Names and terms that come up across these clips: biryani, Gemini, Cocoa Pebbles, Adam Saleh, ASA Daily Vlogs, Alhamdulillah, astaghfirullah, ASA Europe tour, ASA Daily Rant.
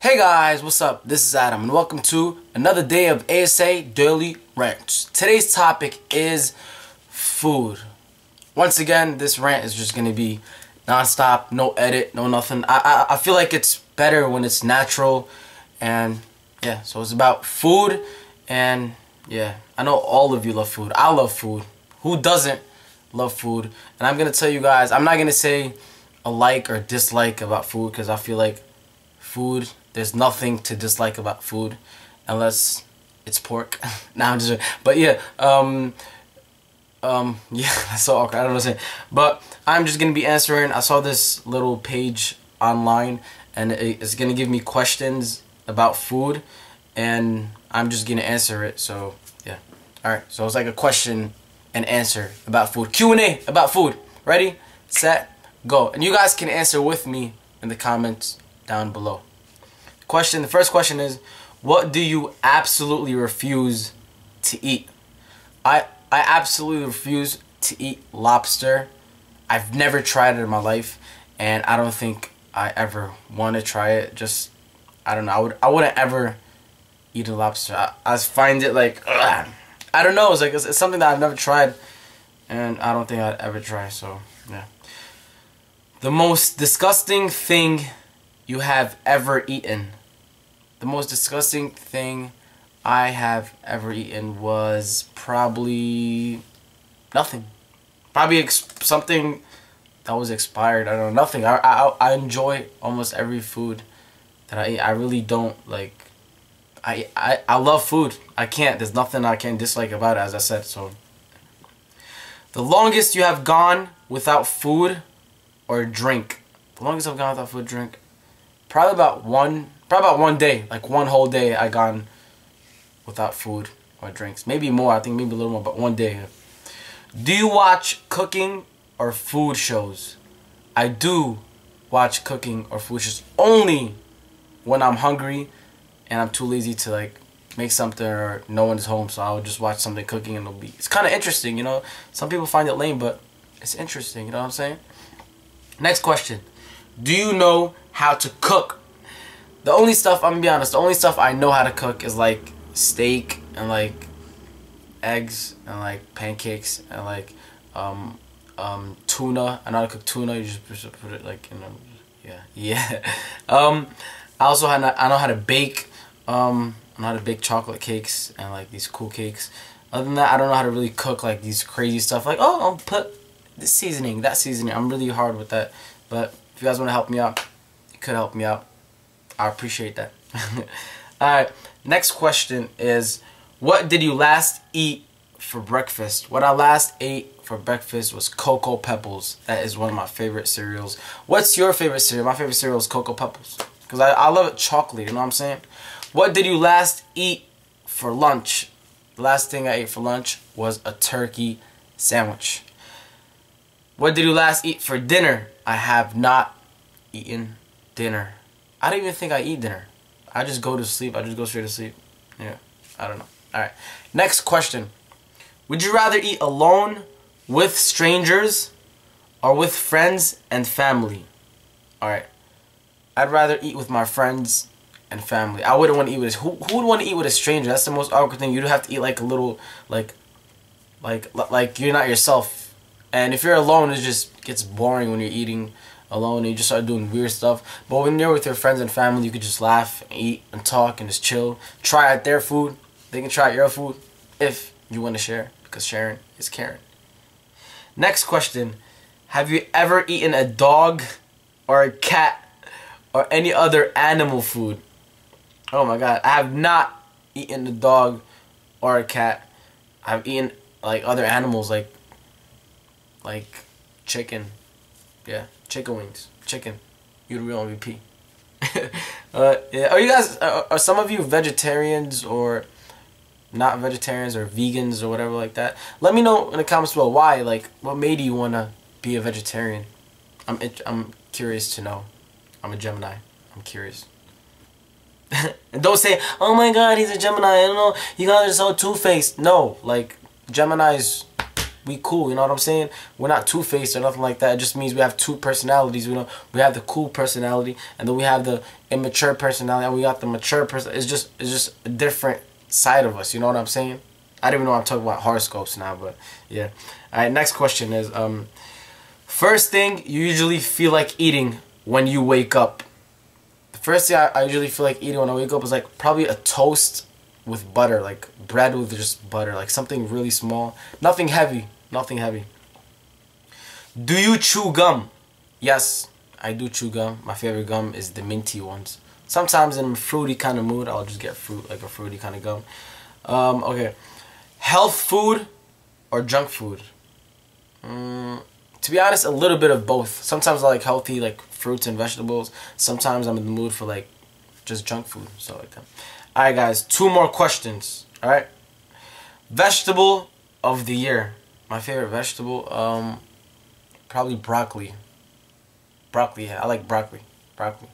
Hey guys, what's up? This is Adam and welcome to another day of ASA Daily Rants. Today's topic is food. Once again, this rant is just going to be non-stop, no edit, no nothing. I feel like it's better when it's natural, and yeah, so it's about food. And yeah, I know all of you love food. I love food. Who doesn't love food? And I'm going to tell you guys, I'm not going to say a like or dislike about food, because I feel like food, there's nothing to dislike about food unless it's pork. Nah, I'm just, but yeah, yeah, that's so awkward. I don't know what I'm saying, but I'm just gonna be answering. I saw this little page online and it's gonna give me questions about food and I'm just gonna answer it. So yeah, all right, so it's like a question and answer about food, Q&A about food. Ready, set, go. And you guys can answer with me in the comments down below. Question, the first question is, what do you absolutely refuse to eat? I absolutely refuse to eat lobster. I've never tried it in my life and I don't think I ever want to try it. Just, I don't know, I wouldn't ever eat a lobster. I find it like, ugh. I don't know, it's something that I've never tried and I don't think I'd ever try. So yeah, the most disgusting thing you have ever eaten. The most disgusting thing I have ever eaten was probably nothing. Probably something that was expired. I don't know, nothing. I enjoy almost every food that I eat. I really don't like. I love food. I can't. There's nothing I can dislike about it, as I said. So the longest you have gone without food or drink. The longest I've gone without food, drink. Probably about one day, like one whole day I gone without food or drinks. Maybe more, I think maybe a little more, but one day. Do you watch cooking or food shows? I do watch cooking or food shows only when I'm hungry and I'm too lazy to like make something or no one is home, so I'll just watch something cooking and it'll be, it's kind of interesting, you know. Some people find it lame, but it's interesting, you know what I'm saying? Next question. Do you know how to cook? The only stuff, I'm gonna be honest, the only stuff I know how to cook is like steak and like eggs and like pancakes and like tuna. I know how to cook tuna. You just put it like in, you know, yeah. I also know how to bake. I know how to bake chocolate cakes and like these cool cakes. Other than that, I don't know how to really cook like these crazy stuff. Like, oh, I'll put this seasoning, that seasoning. I'm really hard with that, but if you guys want to help me out, you could help me out. I appreciate that. Alright, next question is, what did you last eat for breakfast? What I last ate for breakfast was Cocoa Pebbles. That is one of my favorite cereals. What's your favorite cereal? My favorite cereal is Cocoa Pebbles, because I love it chocolate, you know what I'm saying? What did you last eat for lunch? The last thing I ate for lunch was a turkey sandwich. What did you last eat for dinner? I have not eaten dinner. I don't even think I eat dinner. I just go to sleep. I just go straight to sleep. Yeah, I don't know. All right. Next question. Would you rather eat alone, with strangers, or with friends and family? All right. I'd rather eat with my friends and family. I wouldn't want to eat with, who would want to eat with a stranger? That's the most awkward thing. You'd have to eat like a little, like you're not yourself. And if you're alone, it just gets boring when you're eating alone and you just start doing weird stuff. But when you're with your friends and family, you can just laugh and eat and talk and just chill. Try out their food. They can try out your food if you want to share, because sharing is caring. Next question. Have you ever eaten a dog or a cat or any other animal food? Oh my God. I have not eaten a dog or a cat. I've eaten like other animals, like chicken, yeah, chicken wings, chicken, you're the real MVP. Yeah. Are you guys, are some of you vegetarians or not vegetarians or vegans or whatever like that? Let me know in the comments below why, like, what made you want to be a vegetarian? I'm curious to know. I'm a Gemini. I'm curious. And don't say, oh my God, he's a Gemini, I don't know, you guys are so two-faced. No, like, Gemini's we cool, you know what I'm saying? We're not two-faced or nothing like that. It just means we have two personalities, you know? We have the cool personality, and then we have the immature personality, and we got the mature person. It's just a different side of us, you know what I'm saying? I don't even know I'm talking about horoscopes now, but yeah. All right, next question is, first thing you usually feel like eating when you wake up. The first thing I usually feel like eating when I wake up is like probably a toast with butter, like bread with just butter, like something really small, nothing heavy, nothing heavy. Do you chew gum? Yes, I do chew gum. My favorite gum is the minty ones. Sometimes in a fruity kind of mood, I'll just get fruit, like a fruity kind of gum. Okay. Health food or junk food? To be honest, a little bit of both. Sometimes I like healthy, like fruits and vegetables. Sometimes I'm in the mood for like just junk food. So like that. All right, guys. 2 more questions. All right. Vegetable of the year. My favorite vegetable, probably broccoli. Broccoli. Yeah, I like broccoli. Broccoli.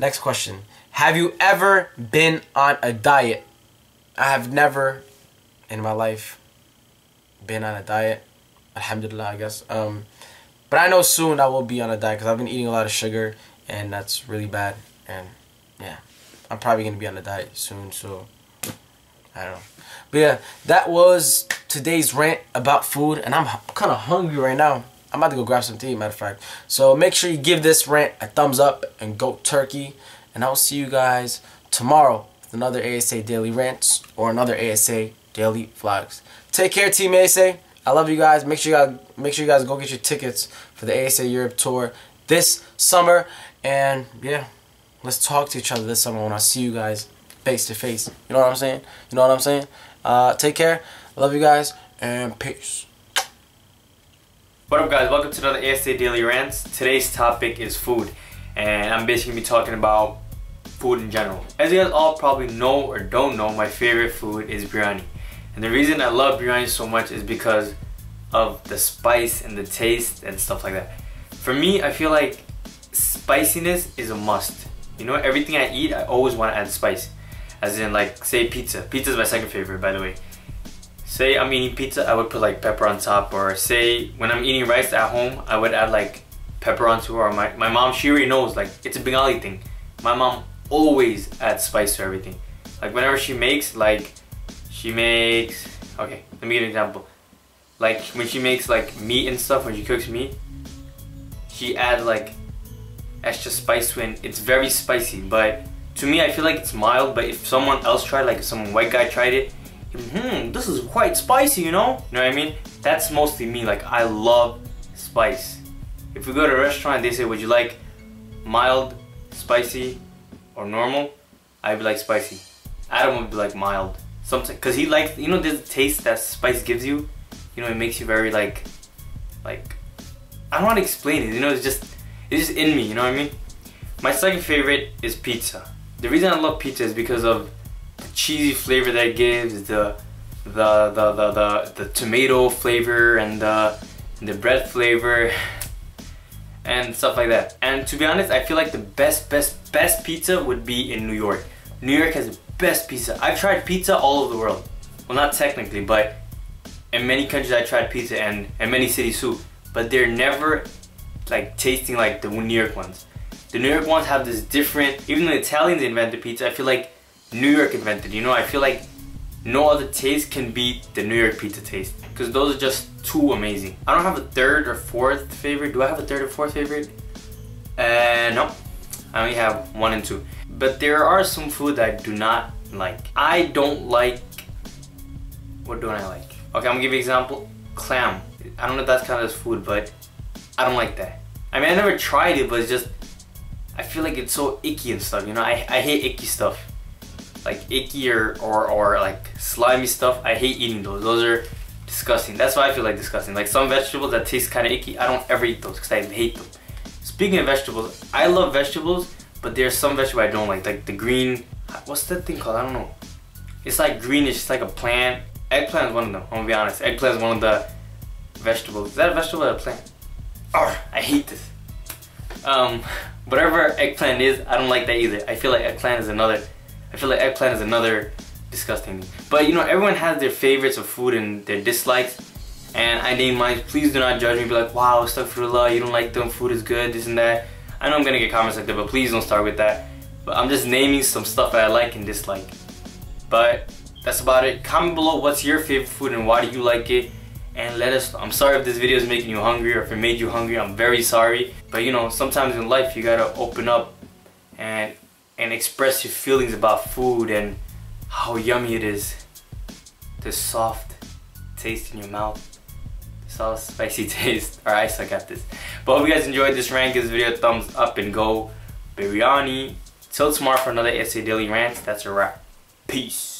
Next question. Have you ever been on a diet? I have never in my life been on a diet. Alhamdulillah, I guess. But I know soon I will be on a diet because I've been eating a lot of sugar and that's really bad. And yeah, I'm probably going to be on a diet soon. So I don't know. But yeah, that was today's rant about food. And I'm kind of hungry right now. I'm about to go grab some tea, matter of fact. So make sure you give this rant a thumbs up and go turkey. And I'll see you guys tomorrow with another ASA Daily Rants or another ASA Daily Vlogs. Take care, Team ASA. I love you guys. Make sure you guys go get your tickets for the ASA Europe tour this summer. And yeah, let's talk to each other this summer when I see you guys face to face. You know what I'm saying? You know what I'm saying? Take care. I love you guys and peace. What up, guys? Welcome to another ASA Daily Rants. Today's topic is food, and I'm basically gonna be talking about food in general. As you guys all probably know or don't know, my favorite food is biryani. And the reason I love biryani so much is because of the spice and the taste and stuff like that. For me, I feel like spiciness is a must. You know, everything I eat, I always want to add spice. As in, like, say pizza. Pizza is my second favorite, by the way. Say I'm eating pizza, I would put like pepper on top. Or say when I'm eating rice at home, I would add like pepper onto it. Or my mom, she already knows, like, it's a Bengali thing. My mom always adds spice to everything. Like whenever she makes, like, okay, let me give an example. Like when she makes like meat and stuff, when she cooks meat, she adds like extra spice when it's very spicy. But to me, I feel like it's mild, but if someone else tried, like if some white guy tried it, this is quite spicy, you know? You know what I mean? That's mostly me, like I love spice. If we go to a restaurant, they say, would you like mild, spicy, or normal? I'd be like spicy. Adam would be like mild. Sometimes, cause he likes, you know, there's a taste that spice gives you. You know, it makes you very like I don't want to explain it. You know, it's just in me. You know what I mean? My second favorite is pizza. The reason I love pizza is because of the cheesy flavor that it gives, the tomato flavor and the bread flavor and stuff like that. And to be honest, I feel like the best pizza would be in New York. New York has best pizza. I've tried pizza all over the world. Well, not technically, but in many countries I tried pizza and in many cities too. But they're never like tasting like the New York ones. The New York ones have this different, even though the Italians invented pizza, I feel like New York invented, you know, I feel like no other taste can beat the New York pizza taste. Because those are just too amazing. I don't have a third or fourth favorite. Do I have a third or fourth favorite? No. I only have 1 and 2. But there are some food that I do not like. I don't like... What don't I like? Okay, I'm gonna give you an example. Clam. I don't know if that's kind of food, but I don't like that. I mean, I never tried it, but it's just... I feel like it's so icky and stuff, you know? I hate icky stuff. Like icky or like slimy stuff. I hate eating those. Those are disgusting. That's why I feel like disgusting. Like some vegetables that taste kind of icky, I don't ever eat those because I hate them. Speaking of vegetables, I love vegetables, but there's some vegetable I don't like the green, what's that thing called? I don't know. It's like greenish, it's like a plant. Eggplant is one of them, I'm gonna be honest. Eggplant is one of the vegetables. Is that a vegetable or a plant? Arrgh, I hate this. Whatever eggplant is, I don't like that either. I feel like eggplant is another disgusting thing. But you know, everyone has their favorites of food and their dislikes. and I named mine. Please do not judge me, be like, wow, astaghfirullah, you don't like them, food is good, this and that. I know I'm gonna get comments like that, but please don't start with that. But I'm just naming some stuff that I like and dislike. But that's about it. Comment below what's your favorite food and why do you like it, and let us know. I'm sorry if this video is making you hungry or if it made you hungry, I'm very sorry. But you know, sometimes in life you gotta open up and express your feelings about food and how yummy it is. The soft taste in your mouth, the soft spicy taste. Alright, so I got this. But hope you guys enjoyed this rant. Give this video a thumbs up and go biryani. Till tomorrow for another ASA Daily Rant. That's a wrap. Peace.